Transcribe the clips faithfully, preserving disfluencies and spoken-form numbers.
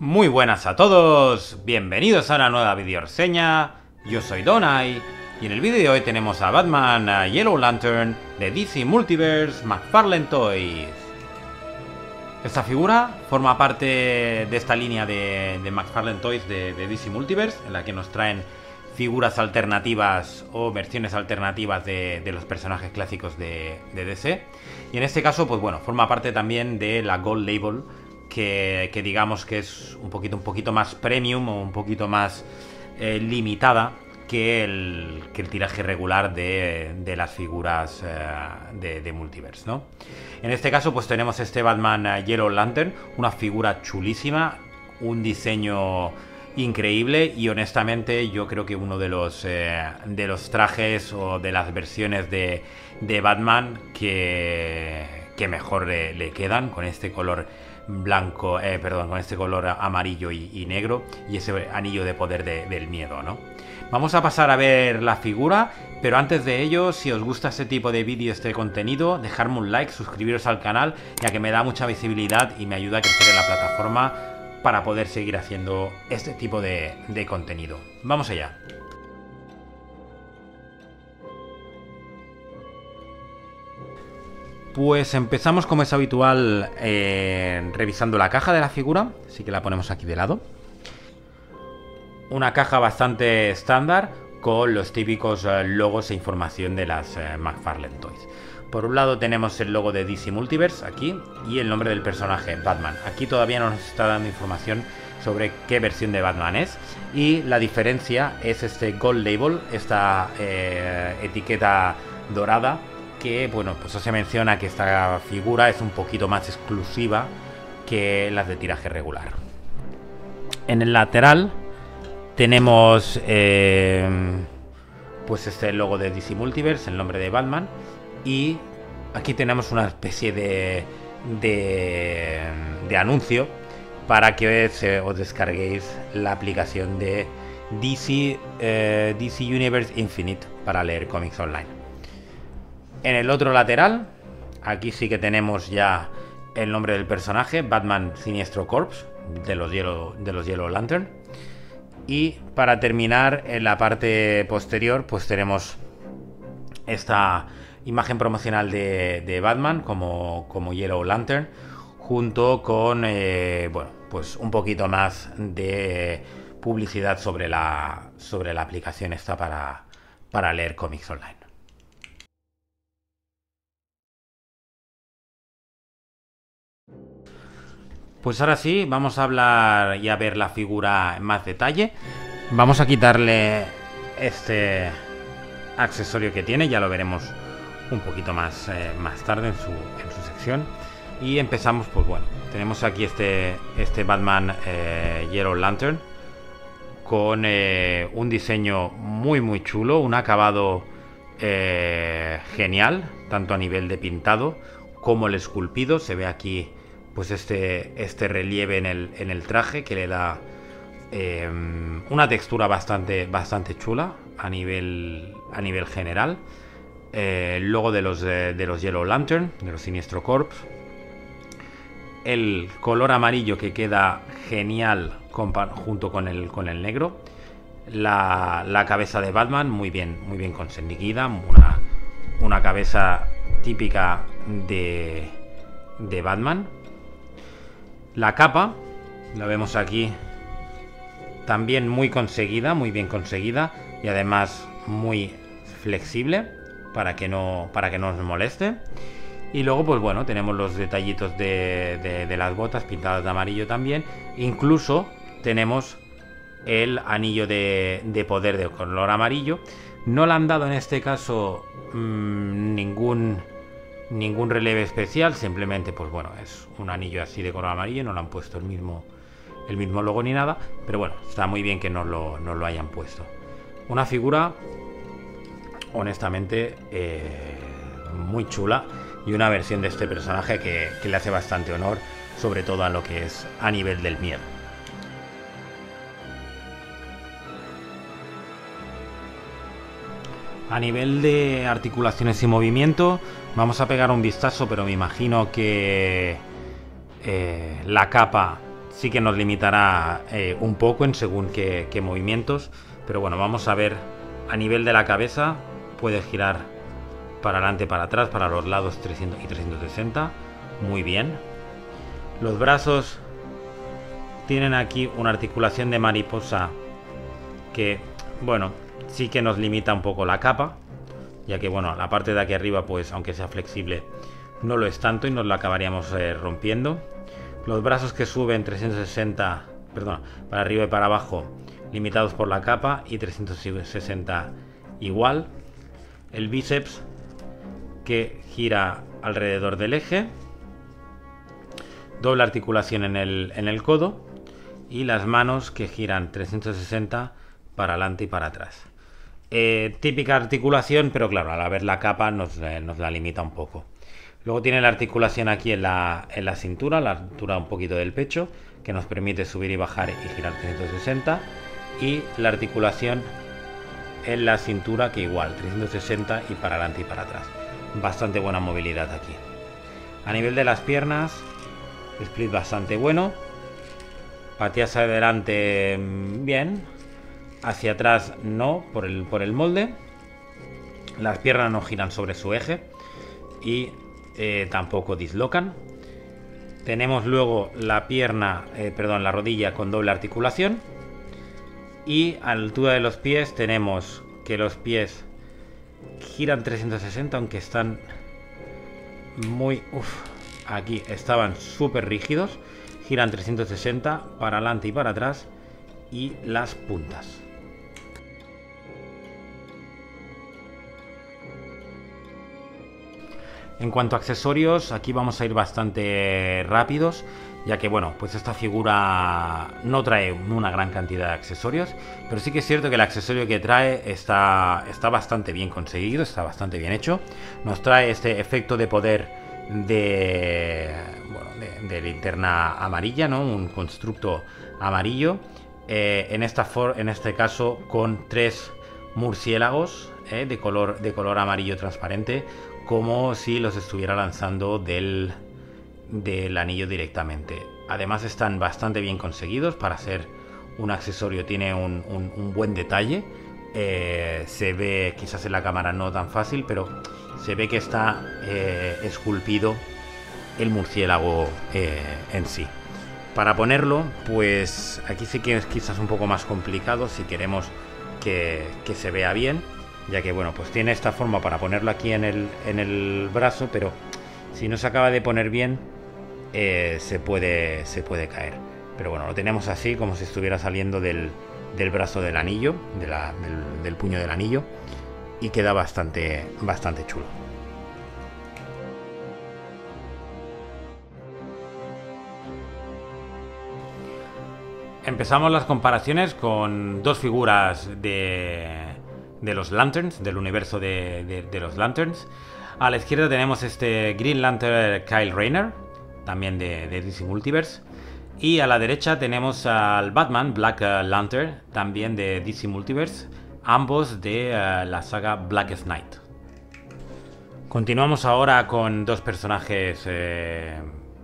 Muy buenas a todos, bienvenidos a una nueva videoreseña. Yo soy Donai y en el vídeo de hoy tenemos a Batman Yellow Lantern de D C Multiverse McFarlane Toys. Esta figura forma parte de esta línea de, de McFarlane Toys de, de D C Multiverse, en la que nos traen figuras alternativas o versiones alternativas de, de los personajes clásicos de, de D C. Y en este caso, pues bueno, forma parte también de la Gold Label, Que, que digamos que es un poquito, un poquito más premium o un poquito más eh, limitada que el, que el tiraje regular de, de las figuras eh, de, de Multiverse, ¿no? En este caso pues tenemos este Batman Yellow Lantern, una figura chulísima, un diseño increíble y honestamente yo creo que uno de los, eh, de los trajes o de las versiones de, de Batman que, que mejor le, le quedan, con este color blanco, eh, perdón, con este color amarillo y, y negro y ese anillo de poder de, del miedo, ¿no? Vamos a pasar a ver la figura, pero antes de ello, si os gusta este tipo de vídeo, este contenido, dejarme un like, suscribiros al canal, ya que me da mucha visibilidad y me ayuda a crecer en la plataforma para poder seguir haciendo este tipo de, de contenido. Vamos allá. Pues empezamos, como es habitual, eh, revisando la caja de la figura, así que la ponemos aquí de lado. Una caja bastante estándar con los típicos eh, logos e información de las eh, McFarlane Toys. Por un lado tenemos el logo de D C Multiverse aquí y el nombre del personaje, Batman. Aquí todavía no nos está dando información sobre qué versión de Batman es, y la diferencia es este Gold Label, esta eh, etiqueta dorada, que bueno, pues se menciona que esta figura es un poquito más exclusiva que las de tiraje regular. En el lateral tenemos eh, pues este logo de D C Multiverse, el nombre de Batman, y aquí tenemos una especie de, de, de anuncio para que se, os descarguéis la aplicación de D C, eh, D C Universe Infinite para leer cómics online. En el otro lateral, aquí sí que tenemos ya el nombre del personaje, Batman Sinestro Corps, de los Yellow, de los Yellow Lantern. Y para terminar, en la parte posterior, pues tenemos esta imagen promocional de, de Batman como, como Yellow Lantern, junto con, eh, bueno, pues un poquito más de publicidad sobre la, sobre la aplicación esta para, para leer cómics online. Pues ahora sí, vamos a hablar y a ver la figura en más detalle. Vamos a quitarle este accesorio que tiene, ya lo veremos un poquito más, eh, más tarde en su, en su sección. Y empezamos, pues bueno, tenemos aquí este, este Batman eh, Yellow Lantern con eh, un diseño muy muy chulo, un acabado eh, genial, tanto a nivel de pintado como el esculpido. Se ve aquí pues este, este relieve en el, en el traje que le da eh, una textura bastante, bastante chula a nivel, a nivel general. Eh, el logo de los, de, de los Yellow Lantern, de los Sinestro Corps. El color amarillo que queda genial con, junto con el, con el negro. La, la cabeza de Batman muy bien, muy bien conseguida. Una, una cabeza típica de, de Batman. La capa, la vemos aquí, también muy conseguida, muy bien conseguida y además muy flexible para que no, para que no nos moleste. Y luego, pues bueno, tenemos los detallitos de, de, de las botas pintadas de amarillo también. Incluso tenemos el anillo de, de poder de color amarillo. No le han dado en este caso mmm, ningún... ningún relieve especial, simplemente pues bueno, es un anillo así de color amarillo, no le han puesto el mismo, el mismo logo ni nada, pero bueno, está muy bien que nos lo, nos lo hayan puesto. Una figura honestamente eh, muy chula y una versión de este personaje que, que le hace bastante honor, sobre todo a lo que es a nivel del miedo. A nivel de articulaciones y movimiento, vamos a pegar un vistazo, pero me imagino que eh, la capa sí que nos limitará eh, un poco en según qué, qué movimientos. Pero bueno, vamos a ver a nivel de la cabeza. Puede girar para adelante, para atrás, para los lados trescientos y trescientos sesenta. Muy bien. Los brazos tienen aquí una articulación de mariposa que, bueno, sí que nos limita un poco la capa. Ya que, bueno, la parte de aquí arriba, pues, aunque sea flexible, no lo es tanto y nos la acabaríamos eh, rompiendo. Los brazos que suben trescientos sesenta, perdón, para arriba y para abajo, limitados por la capa, y trescientos sesenta igual. El bíceps que gira alrededor del eje. Doble articulación en el, en el codo. Y las manos que giran trescientos sesenta para adelante y para atrás. Eh, típica articulación, pero claro, al ver la capa nos, eh, nos la limita un poco. Luego tiene la articulación aquí en la, en la cintura, la altura un poquito del pecho, que nos permite subir y bajar y girar trescientos sesenta. Y la articulación en la cintura que igual, trescientos sesenta y para adelante y para atrás. Bastante buena movilidad aquí. A nivel de las piernas, split bastante bueno. Pateas adelante bien. Hacia atrás no, por el, por el molde. Las piernas no giran sobre su eje. Y eh, tampoco dislocan. Tenemos luego la pierna, eh, perdón, la rodilla con doble articulación. Y a la altura de los pies tenemos que los pies giran trescientos sesenta, aunque están muy... Uf, aquí estaban súper rígidos. Giran trescientos sesenta para adelante y para atrás. Y las puntas. En cuanto a accesorios, aquí vamos a ir bastante rápidos, ya que, bueno, pues esta figura no trae una gran cantidad de accesorios, pero sí que es cierto que el accesorio que trae está, está bastante bien conseguido, está bastante bien hecho. Nos trae este efecto de poder de, bueno, de, de linterna amarilla, ¿no? Un constructo amarillo, eh, en, esta for en este caso con tres murciélagos eh, de, color, de color amarillo transparente, como si los estuviera lanzando del, del anillo directamente. Además están bastante bien conseguidos para ser un accesorio, tiene un, un, un buen detalle. Eh, se ve quizás en la cámara no tan fácil, pero se ve que está eh, esculpido el murciélago eh, en sí. Para ponerlo, pues aquí sí que es quizás un poco más complicado si queremos que, que se vea bien. Ya que, bueno, pues tiene esta forma para ponerlo aquí en el, en el brazo, pero si no se acaba de poner bien, eh, se puede, se puede caer. Pero bueno, lo tenemos así, como si estuviera saliendo del, del brazo del anillo, de la, del, del puño del anillo, y queda bastante, bastante chulo. Empezamos las comparaciones con dos figuras de... de los Lanterns, del universo de, de, de los Lanterns. A la izquierda tenemos este Green Lantern Kyle Rayner, también de, de D C Multiverse. Y a la derecha tenemos al Batman Black Lantern, también de D C Multiverse, ambos de uh, la saga Blackest Night. Continuamos ahora con dos personajes, eh,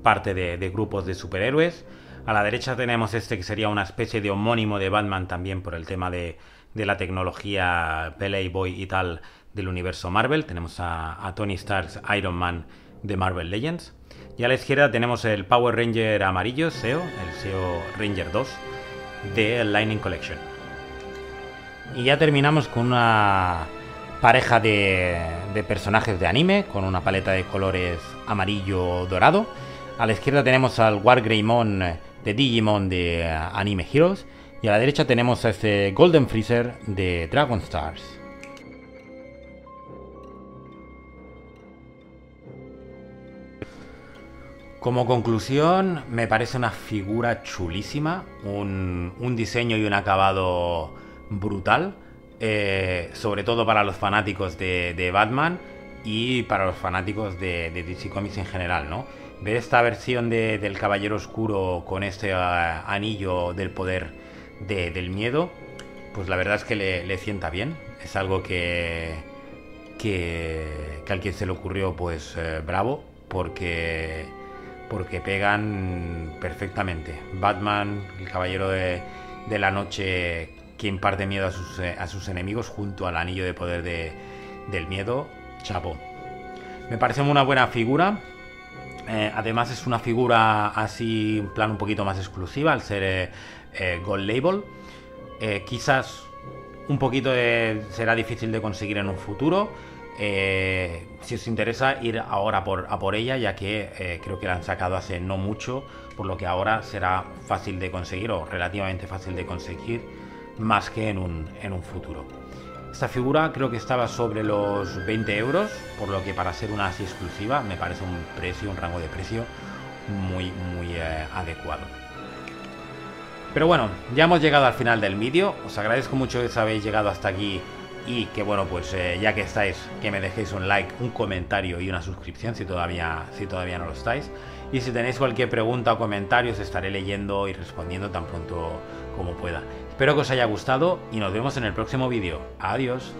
parte de, de grupos de superhéroes. A la derecha tenemos este que sería una especie de homónimo de Batman, también por el tema de... de la tecnología Playboy y tal del universo Marvel. Tenemos a, a Tony Stark, Iron Man de Marvel Legends. Y a la izquierda tenemos el Power Ranger amarillo S E O, el S E O Ranger dos de Lightning Collection. Y ya terminamos con una pareja de, de personajes de anime, con una paleta de colores amarillo-dorado. A la izquierda tenemos al War Greymon de Digimon de Anime Heroes. Y a la derecha tenemos a este Golden Freezer de Dragon Stars. Como conclusión, me parece una figura chulísima, un, un diseño y un acabado brutal, eh, sobre todo para los fanáticos de, de Batman y para los fanáticos de, de D C Comics en general, ¿no? Ver esta versión de, del Caballero Oscuro con este uh, anillo del poder De, del miedo, pues la verdad es que le, le sienta bien. Es algo que, que que a alguien se le ocurrió, pues eh, bravo, porque porque pegan perfectamente. Batman, el caballero de, de la noche, que imparte miedo a sus, a sus enemigos, junto al anillo de poder de, del miedo. Chapo. Me parece una buena figura. Eh, además es una figura así, en plan un poquito más exclusiva, al ser eh, eh, Gold Label. Eh, quizás un poquito de, será difícil de conseguir en un futuro. Eh, si os interesa, ir ahora por, a por ella, ya que eh, creo que la han sacado hace no mucho, por lo que ahora será fácil de conseguir, o relativamente fácil de conseguir, más que en un, en un futuro. Esta figura creo que estaba sobre los veinte euros, por lo que para ser una así exclusiva me parece un precio, un rango de precio muy, muy eh, adecuado. Pero bueno, ya hemos llegado al final del vídeo. Os agradezco mucho que habéis llegado hasta aquí. Y que bueno, pues eh, ya que estáis, que me dejéis un like, un comentario y una suscripción si todavía, si todavía no lo estáis. Y si tenéis cualquier pregunta o comentario, os estaré leyendo y respondiendo tan pronto como pueda. Espero que os haya gustado y nos vemos en el próximo vídeo. Adiós.